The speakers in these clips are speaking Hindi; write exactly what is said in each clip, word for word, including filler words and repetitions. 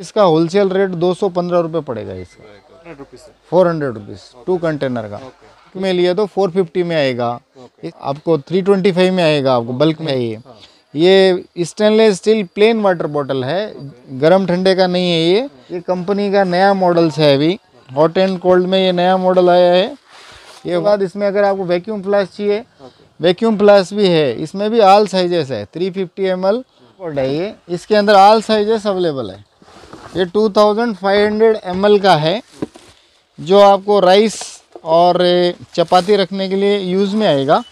इसका होलसेल रेट दो सौ पंद्रह रुपये पड़ेगा, इसका four hundred rupees two container का में लिए तो फोर फिफ्टी में आएगा, आपको थ्री ट्वेंटी फाइव में आएगा, आपको बल्क में आइए। ये stainless steel plain water bottle है, गरम ठंडे का नहीं है ये। ये कंपनी का नया मॉडल्स है अभी, हॉट एंड कोल्ड में ये नया मॉडल आया है। ये बाद इसमें अगर आपको वैक्यूम फ्लास्क चाहिए, वैक्यूम फ्लास्क भी है, इसमें भी आल साइजेस है। थ्री फिफ्टी एम एल और ये इसके अंदर आल साइजेस अवेलेबल है। ये two thousand five hundred M L का है, जो आपको राइस और चपाती रखने के लिए यूज़ में आएगा।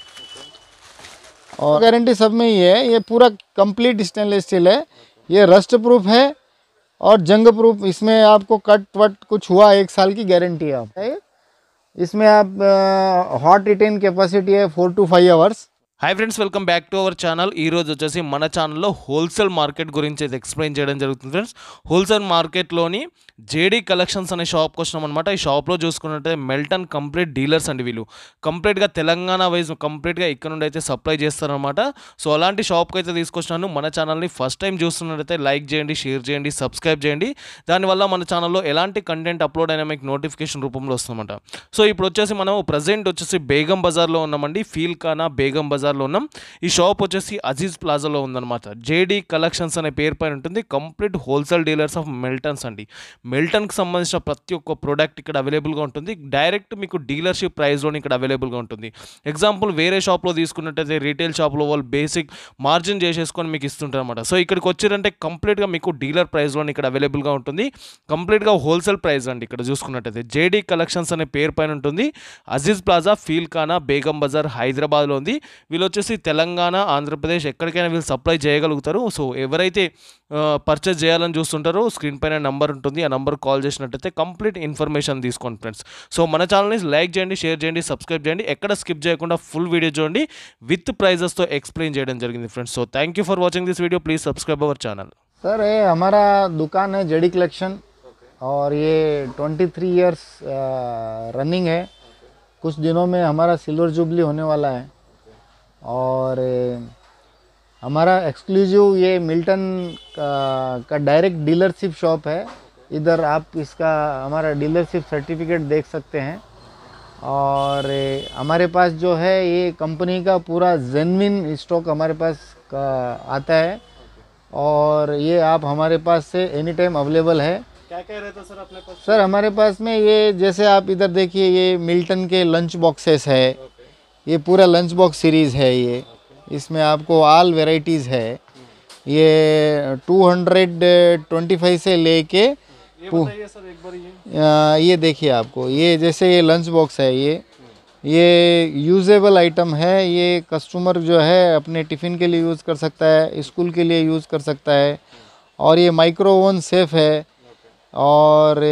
और गारंटी सब में ही है, ये पूरा कंप्लीट स्टेनलेस स्टील है। ये रस्ट प्रूफ है और जंग प्रूफ, इसमें आपको कट वट कुछ हुआ एक साल की गारंटी है आप। इसमें आप हॉट रिटेन कैपेसिटी है four to five hours. Hi friends, welcome back to our channel. ई रोज वच्चेसी मन चैनल होलसेल मार्केट गुरिंचि एक्सप्लेन चेयडम जरुगुतुंदी फ्रेंड्स। होलसेल मार्केट लोनी जेडी कलेक्शन्स अने షాప్ कोच्चनम अन्नमाट। ई షాప్ లో చూసుకున్నట్లయితే మిల్టన్ కంప్లీట్ డీలర్స్ అండి, వీళ్ళు కంప్లీట్ గా తెలంగాణ వైస్ కంప్లీట్ గా ఇక్కడ నుండి అయితే సప్లై చేస్తారు అన్నమాట। సో అలాంటి షాప్ కి అయితే తీసుకొచ్చాను। మన ఛానల్ ని ఫస్ట్ టైం చూస్తున్నట్లయితే లైక్ చేయండి, షేర్ చేయండి, సబ్స్క్రైబ్ చేయండి। దాని వల్ల మన ఛానల్ లో ఎలాంటి కంటెంట్ అప్లోడ్ అయినా మీకు నోటిఫికేషన్ రూపంలో వస్తుందన్నమాట। సో ఇప్పుడు వచ్చేసి మనం ప్రెజెంట్ వచ్చేసి బేగం బజార్ లో ఉన్నామండి, ఫీల్ కానా బేగం బజార్ లో ఉన్నాం। ఈ షాప్ వచ్చేసి అజీజ్ ప్లాజాలో ఉందన్నమాట। జేడీ కలెక్షన్స్ అనే పేరు పైన ఉంటుంది। Complete wholesale dealers of Miltons అండి। మిల్టన్ కి సంబంధించిన ప్రతి ఒక్క ప్రోడక్ట్ ఇక్కడ అవైలబుల్ గా ఉంటుంది। డైరెక్ట్ మీకు డీలర్షిప్ ప్రైస్ లోనే ఇక్కడ అవైలబుల్ గా ఉంటుంది। ఎగ్జాంపుల్ వేరే షాప్ లో తీసుకున్నట్టయితే రీటైల్ షాప్ లో వాళ్ళు బేసిక్ మార్జిన్ చేసేసుకొని మీకు ఇస్తుంటారు అన్నమాట। సో ఇక్కడికి వచ్చారంటే కంప్లీట్ గా మీకు డీలర్ ప్రైస్ లోనే ఇక్కడ అవైలబుల్ గా ఉంటుంది। కంప్లీట్ గా హోల్సేల్ ప్రైస్ అండి। ఇక్కడ చూసుకున్నట్టయితే జేడీ కలెక్షన్స్ అనే పేరు పైన ఉంటుంది। అజీజ్ ప్లాజా, ఫీల్ ఖానా, బేగం బజార్, హైదరాబాద్ లో ఉంది। వీళ్ళు వచ్చేసి తెలంగాణ, ఆంధ్రప్రదేశ్ ఎక్కడికైనా వీళ్ళు సప్లై చేయగలుగుతారు। సో ఎవరైతే పర్చేజ్ చేయాలని చూస్తుంటారో స్క్రీన్ పైన నెంబర్ ఉంటుంది, ఆ నెంబర్ కాల్ చేసినట్టయితే కంప్లీట్ ఇన్ఫర్మేషన్ తీసుకోండి ఫ్రెండ్స్। సో మన ఛానల్ని లైక్ చేయండి, షేర్ చేయండి, సబ్స్క్రైబ్ చేయండి। ఎక్కడ స్కిప్ చేయకుండా ఫుల్ వీడియో చూడండి, విత్ ప్రైజెస్తో ఎక్స్ప్లెయిన్ చేయడం జరిగింది friends. So thank you for watching this video, please subscribe our channel. Sir ये हमारा दुकान है जेडी कलेक्शन और ये ट्वेंटी थ्री ईयर्स रनिंग है। कुछ दिनों में हमारा सिल्वर जुबली होने वाला है और हमारा एक्सक्लूसिव ये मिल्टन का, का डायरेक्ट डीलरशिप शॉप है। इधर आप इसका हमारा डीलरशिप सर्टिफिकेट देख सकते हैं। और हमारे पास जो है ये कंपनी का पूरा जेन्युइन स्टॉक हमारे पास का आता है और ये आप हमारे पास से एनी टाइम अवेलेबल है। क्या कह रहे थे सर अपने पास? सर हमारे पास में ये जैसे आप इधर देखिए, ये मिल्टन के लंच बॉक्सेस है। ये पूरा लंच बॉक्स सीरीज़ है ये। इसमें आपको आल वेराइटीज़ है। ये टू हंड्रेड ट्वेंटी फाइव से लेके ये बताइए सर एक बार ये ये देखिए आपको, ये जैसे ये लंच बॉक्स है, ये ये यूजेबल आइटम है। ये कस्टमर जो है अपने टिफ़िन के लिए यूज़ कर सकता है, स्कूल के लिए यूज़ कर सकता है। और ये माइक्रो ओवन सेफ है। और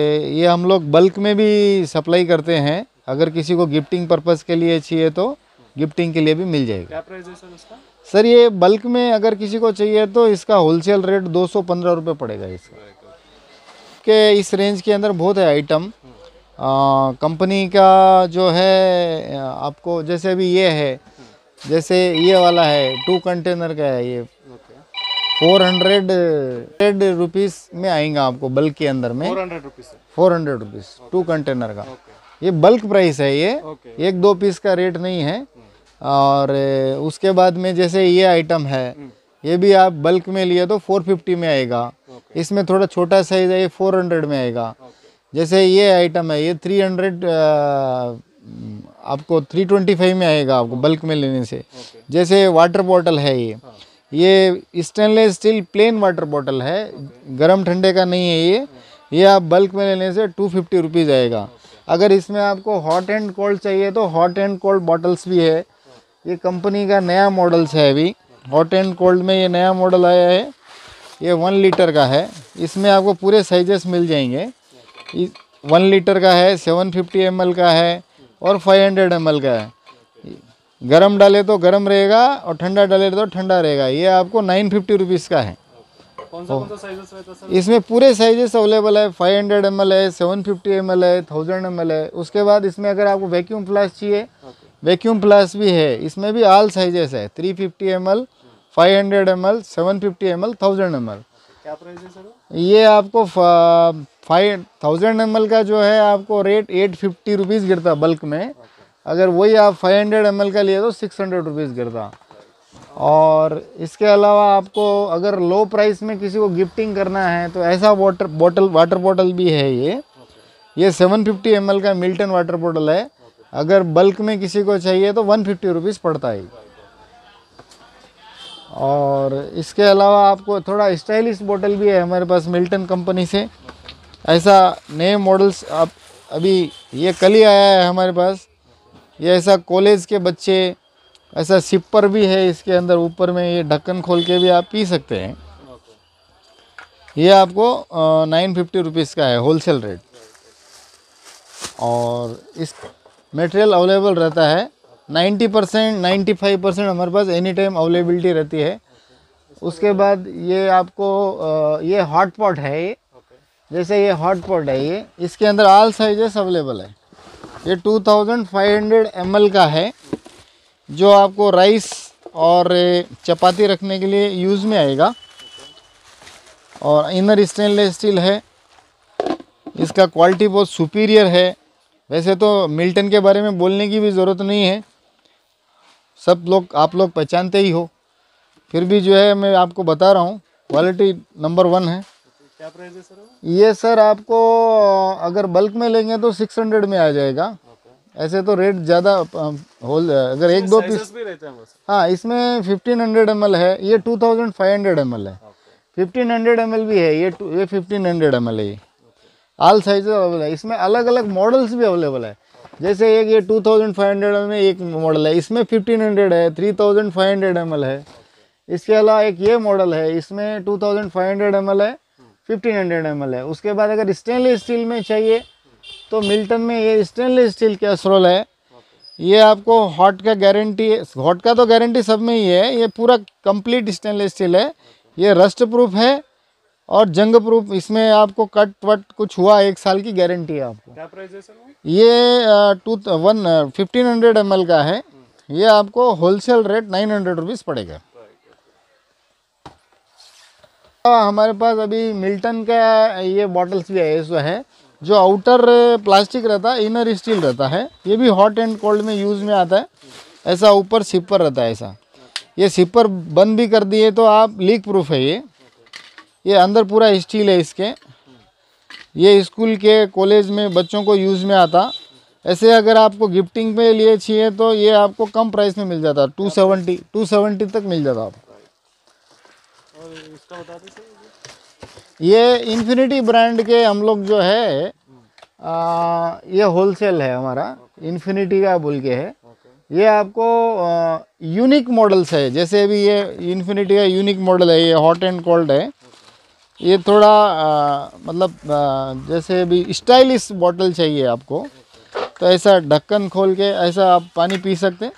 ये हम लोग बल्क में भी सप्लाई करते हैं, अगर किसी को गिफ्टिंग पर्पज़ के लिए चाहिए तो गिफ्टिंग के लिए भी मिल जाएगा। क्या प्राइस है सर इसका? सर ये बल्क में अगर किसी को चाहिए तो इसका होलसेल रेट दो सौ पंद्रह रुपये पड़ेगा। इसका के इस रेंज के अंदर बहुत है आइटम। कंपनी का जो है आपको जैसे अभी ये है, जैसे ये वाला है टू कंटेनर का है, ये फोर हंड्रेड हंड्रेड रुपीज़ में आएगा आपको बल्क के अंदर में। Four hundred rupees four hundred rupees two container का ये बल्क प्राइस है। ये एक दो पीस का रेट नहीं है। और उसके बाद में जैसे ये आइटम है, ये भी आप बल्क में लिए तो फोर फिफ्टी में आएगा। इसमें थोड़ा छोटा साइज है, ये फोर हंड्रेड में आएगा। जैसे ये आइटम है, ये थ्री हंड्रेड आपको थ्री ट्वेंटी फाइव में आएगा आपको बल्क में लेने से। जैसे वाटर बॉटल है ये ये stainless steel plain water bottle है, गरम ठंडे का नहीं है ये। ये आप बल्क में लेने से टू फिफ्टी रुपीज़ आएगा। अगर इसमें आपको हॉट एंड कोल्ड चाहिए तो हॉट एंड कोल्ड बॉटल्स भी है। ये कंपनी का नया मॉडल्स है अभी, हॉट एंड कोल्ड में ये नया मॉडल आया है। ये वन लीटर का है, इसमें आपको पूरे साइजेस मिल जाएंगे। वन लीटर का है, सेवन फिफ्टी एम एल का है और फाइव हंड्रेड एम एल का है। गरम डाले तो गरम रहेगा और ठंडा डाले तो ठंडा रहेगा। ये आपको नाइन फिफ्टी रुपीज़ का है। कौन सा कौन सा साइजेस रहता है सर? इसमें पूरे साइजेस अवेलेबल है। फाइव हंड्रेड एम एल है, सेवन फिफ्टी एम एल है, थाउजेंड एम एल है। उसके बाद इसमें अगर आपको वैक्यूम फ्लास्क चाहिए, वैक्यूम फ्लास्क भी है। इसमें भी आल साइजेस है, three fifty M L, five hundred M L, seven fifty M L, thousand M L. क्या प्राइस है सर? ये आपको फाइव थाउजेंड एम एल का जो है आपको रेट एट फिफ्टी रुपीज़ गिरता बल्क में, अगर वही आप फाइव हंड्रेड एम एल का लिए तो सिक्स हंड्रेड रुपीज़ गिरता। और इसके अलावा आपको अगर लो प्राइस में किसी को गिफ्टिंग करना है तो ऐसा वाटर बॉटल वाटर बॉटल भी है, ये ये सेवन फिफ्टी एम एल का मिल्टन वाटर बॉटल है, अगर बल्क में किसी को चाहिए तो वन फिफ्टी रुपीज़ पड़ता है। और इसके अलावा आपको थोड़ा स्टाइलिश बॉटल भी है हमारे पास मिल्टन कंपनी से, ऐसा नए मॉडल्स आप अभी ये कल ही आया है हमारे पास, ये ऐसा कॉलेज के बच्चे, ऐसा सिपर भी है इसके अंदर, ऊपर में ये ढक्कन खोल के भी आप पी सकते हैं। ये आपको नाइन फिफ्टी रुपीज़ का है होलसेल रेट, और इस मटेरियल अवेलेबल रहता है ninety percent, ninety five percent हमारे पास एनी टाइम अवेलेबिलिटी रहती है। उसके बाद ये आपको ये हॉट पॉट है, ये जैसे ये हॉट पॉट है, ये इसके अंदर आल साइजेस अवेलेबल है। ये two thousand five hundred ML का है जो आपको राइस और चपाती रखने के लिए यूज़ में आएगा, और इनर स्टेनलेस स्टील है, इसका क्वालिटी बहुत सुपीरियर है। वैसे तो मिल्टन के बारे में बोलने की भी ज़रूरत नहीं है, सब लोग आप लोग पहचानते ही हो, फिर भी जो है मैं आपको बता रहा हूँ, क्वालिटी नंबर वन है। क्या प्राइस है सर ये? सर आपको अगर बल्क में लेंगे तो सिक्स हंड्रेड में आ जाएगा, ऐसे तो रेट ज़्यादा होल, अगर एक दो पीस भी रहते हैं। हाँ, इसमें फिफ्टीन हंड्रेड एम एल है, ये two thousand five hundred M L है, फिफ्टीन हंड्रेड एम एल भी है, ये ये फिफ्टीन हंड्रेड एम एल है। आल साइज अवेलेबल है, इसमें अलग अलग मॉडल्स भी अवेलेबल है, जैसे एक ये टू थाउजेंड फाइव हंड्रेड में एक मॉडल है, इसमें फिफ्टीन हंड्रेड है, three thousand five hundred ML है। इसके अलावा एक ये मॉडल है, इसमें two thousand five hundred ML है, फिफ्टीन हंड्रेड एमएल है। उसके बाद अगर स्टेनलेस स्टील में चाहिए तो मिल्टन में ये स्टेनलेस स्टील कैसरोल है, ये आपको हॉट का गारंटी, हॉट का तो गारंटी सब में ही है, ये पूरा कंप्लीट स्टेनलेस स्टील है, ये रस्ट प्रूफ है और जंग प्रूफ, इसमें आपको कट वट कुछ हुआ एक साल की गारंटी है आपको। क्या प्राइस है सर? ये two one fifteen hundred M L का है, ये आपको wholesale rate nine hundred rupees पड़ेगा। हमारे पास अभी मिल्टन का ये बॉटल्स भी है, ऐसा है जो आउटर प्लास्टिक रहता है, इनर स्टील रहता है, ये भी हॉट एंड कोल्ड में यूज़ में आता है। ऐसा ऊपर सिपर रहता है, ऐसा ये सिपर बंद भी कर दिए तो आप लीक प्रूफ है, ये ये अंदर पूरा स्टील है इसके, ये स्कूल के कॉलेज में बच्चों को यूज़ में आता। ऐसे अगर आपको गिफ्टिंग पे लिए चाहिए तो ये आपको कम प्राइस में मिल जाता, टू सेवेंटी टू सेवेंटी तक मिल जाता आपको। और इसका बता दीजिए, ये इन्फिनिटी ब्रांड के हम लोग जो है आ, ये होलसेल है हमारा, इन्फिनिटी का बोल के है, ये आपको आ, यूनिक मॉडल्स है, जैसे अभी ये इन्फिनिटी का यूनिक मॉडल है, ये हॉट एंड कोल्ड है, ये थोड़ा आ, मतलब आ, जैसे अभी स्टाइलिश बॉटल चाहिए आपको तो ऐसा ढक्कन खोल के ऐसा आप पानी पी सकते हैं,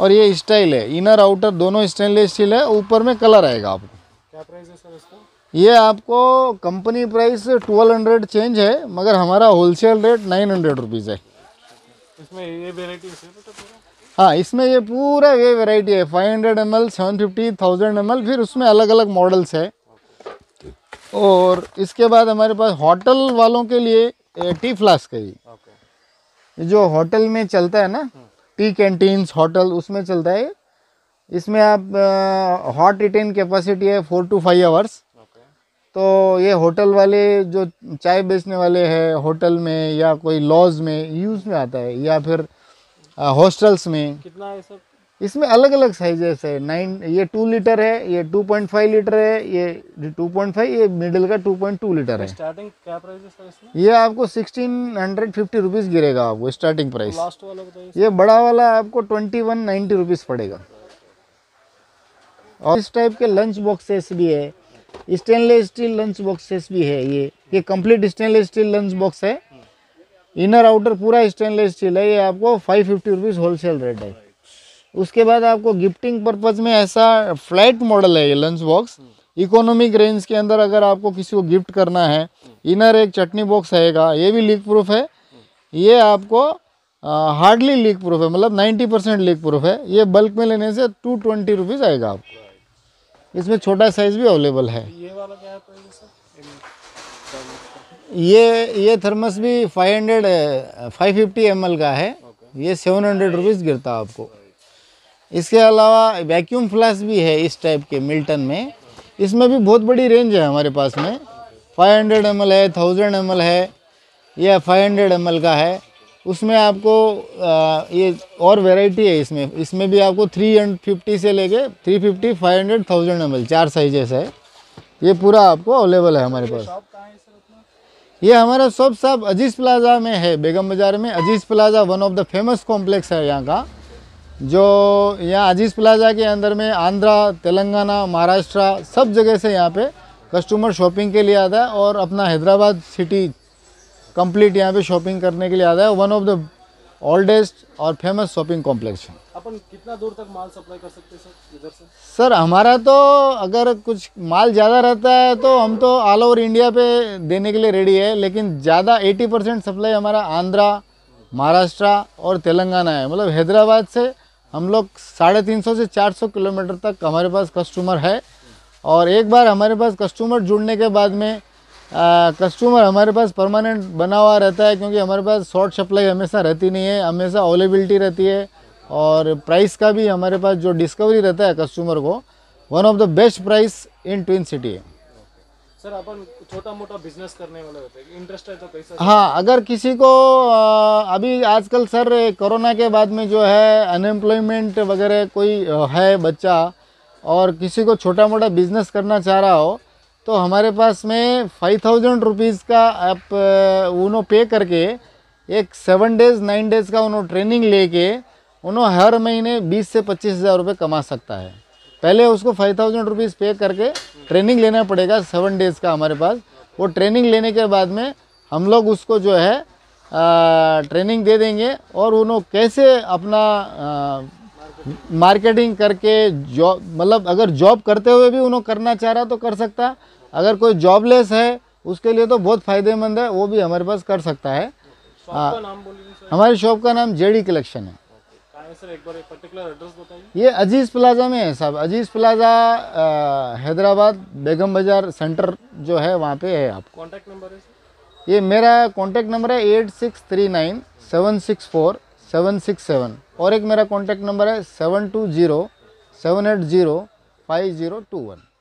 और ये स्टाइल है, इनर आउटर दोनों स्टेनलेस स्टील है, ऊपर में कलर आएगा आपको। क्या प्राइस है सर इसका? ये आपको company price twelve hundred change है, मगर हमारा wholesale rate nine hundred rupees है। इसमें ये वेराइटी है तो हाँ, इसमें ये पूरा ये वेराइटी है, five hundred M L, seven fifty, thousand M L, फिर उसमें अलग अलग मॉडल्स है। और इसके बाद हमारे पास होटल वालों के लिए टी फ्लास्क है, ये जो होटल में चलता है ना, टी कैंटीन्स होटल, उसमें चलता है। इसमें आप हॉट रिटेन कैपेसिटी है फोर टू फाइव आवर्स, तो ये होटल वाले जो चाय बेचने वाले हैं होटल में या कोई लॉज में यूज़ में आता है, या फिर हॉस्टल्स में। कितना है सब? इसमें अलग अलग साइजेस है, नाइन ये टू लीटर है, ये टू पॉइंट फाइव लीटर है, ये टू पॉइंट फाइव ये मिडिल का टू पॉइंट टू लीटर है। स्टार्टिंग क्या प्राइस है सर इसमें? ये आपको सिक्सटीन हंड्रेड फिफ्टी रुपीज़ गिरेगा आपको स्टार्टिंग प्राइस। लास्ट वाला बताइए। ये बड़ा वाला आपको ट्वेंटी वन नाइन्टी रुपीज़ पड़ेगा। और इस टाइप के लंच बॉक्सेस भी है, स्टेनलेस स्टील लंच बॉक्सेस भी है, ये ये complete stainless steel lunch box है, इनर आउटर पूरा स्टेनलेस स्टील है, ये आपको five fifty rupees wholesale rate है। उसके बाद आपको गिफ्टिंग पर्पज़ में ऐसा फ्लैट मॉडल है, ये लंच बॉक्स इकोनॉमिक रेंज के अंदर, अगर आपको किसी को गिफ्ट करना है, इनर एक चटनी बॉक्स आएगा, ये भी लीक प्रूफ है, ये आपको हार्डली लीक प्रूफ है, मतलब नाइन्टी परसेंट लीक प्रूफ है, ये बल्क में लेने से टू ट्वेंटी रुपीज़ आएगा आपको। इसमें छोटा साइज भी अवेलेबल है। ये वाला क्या है प्राइस सर? ये ये थर्मस भी five hundred five fifty M L का है, ये सेवन हंड्रेड रुपीज़ गिरता आपको। इसके अलावा वैक्यूम फ्लैश भी है इस टाइप के मिल्टन में, इसमें भी बहुत बड़ी रेंज है हमारे पास में। फाइव हंड्रेड एम एल है, थाउजेंड एम एल है, यह फाइव हंड्रेड एम एल का है। उसमें आपको आ, ये और वैरायटी है इसमें, इसमें भी आपको थ्री फिफ्टी से लेके three fifty, five hundred, thousand M L चार साइजेस है। ये पूरा आपको अवेलेबल है हमारे पास। ये हमारा शॉप साहब अजीज़ प्लाज़ा में है, बेगम बाज़ार में। Aziz plaza one of the famous complex है यहाँ का, जो यहाँ अजीज़ प्लाज़ा के अंदर में आंध्रा, तेलंगाना, महाराष्ट्र सब जगह से यहाँ पे कस्टमर शॉपिंग के लिए आता है और अपना हैदराबाद सिटी कंप्लीट यहाँ पे शॉपिंग करने के लिए आता है। वन ऑफ द ओल्डेस्ट और फेमस शॉपिंग कॉम्प्लेक्स है। अपन कितना दूर तक माल सप्लाई कर सकते हैं सर इधर से? सर हमारा तो अगर कुछ माल ज़्यादा रहता है तो हम तो ऑल ओवर इंडिया पे देने के लिए रेडी है, लेकिन ज़्यादा एटी परसेंट सप्लाई हमारा आंध्रा, महाराष्ट्र और तेलंगाना है। मतलब हैदराबाद से हम लोग साढ़े तीन सौ से चार सौ किलोमीटर तक हमारे पास कस्टमर है। और एक बार हमारे पास कस्टमर जुड़ने के बाद में कस्टमर हमारे पास परमानेंट बना हुआ रहता है, क्योंकि हमारे पास शॉर्ट सप्लाई हमेशा रहती नहीं है, हमेशा अवेलेबिलिटी रहती है। और प्राइस का भी हमारे पास जो डिस्कवरी रहता है कस्टमर को, one of the best price in twin city है सर। अपन छोटा मोटा बिजनेस करने वाले होते हैं, इंटरेस्ट है तो कैसा? हाँ, अगर किसी को आ, अभी आजकल सर कोरोना के बाद में जो है अनएम्प्लॉयमेंट वगैरह कोई है बच्चा और किसी को छोटा मोटा बिजनेस करना चाह रहा हो तो हमारे पास में फाइव थाउजेंड रुपीज़ का आप उन्होंने पे करके एक सेवन डेज़ नाइन डेज़ का उन्होंने ट्रेनिंग लेके उन्होंने हर महीने बीस से पच्चीस हज़ार रुपये कमा सकता है। पहले उसको फाइव थाउजेंड रुपीज़ पे करके ट्रेनिंग लेना पड़ेगा सेवन डेज़ का हमारे पास। वो ट्रेनिंग लेने के बाद में हम लोग उसको जो है आ, ट्रेनिंग दे देंगे और उन्होंने कैसे अपना आ, मार्केटिंग करके जॉब, मतलब अगर जॉब करते हुए भी उन्होंने करना चाह रहा तो कर सकता है। अगर कोई जॉबलेस है उसके लिए तो बहुत फ़ायदेमंद है, वो भी हमारे पास कर सकता है। शॉप का नाम बोलिए। हमारी शॉप का नाम जेडी कलेक्शन है। सर एक बार एक पर्टिकुलर एड्रेस बताइए। ये अजीज़ प्लाज़ा में है साहब, अजीज़ प्लाज़ा हैदराबाद बेगम बाज़ार सेंटर जो है वहाँ पे है। आप कॉन्टैक्ट नंबर है? ये मेरा कॉन्टैक्ट नंबर है eight six three nine seven six four seven six seven, और एक मेरा कॉन्टैक्ट नंबर है seven two zero seven eight zero five zero two one.